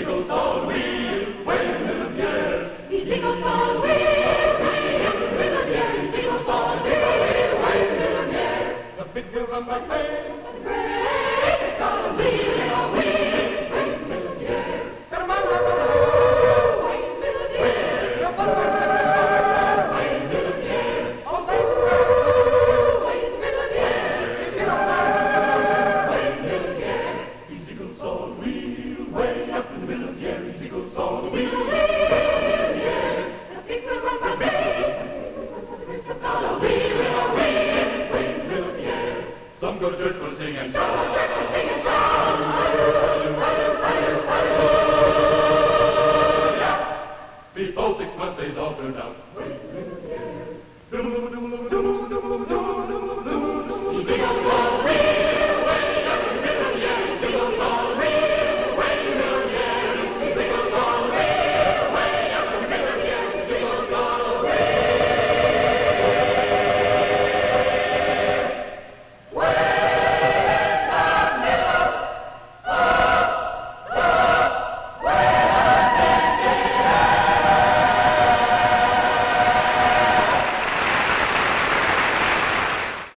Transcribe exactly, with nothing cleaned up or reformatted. Bicycles on wheels, when little Pierre. Bicycles on wheels, when little Pierre. Bicycles on wheels, when little Pierre. The big wheel run by train. The train is on a wheel, and on wheels, when little Pierre. Got a man on the road, when little Pierre. The butterfly on the road, when little Pierre. All safe on the road, when little Pierre. If you don't mind, when little Pierre. Bicycles on wheels, way up in the middle of the air. Bicycles on the wheels, way up in the middle of the air. Go to church for a singing.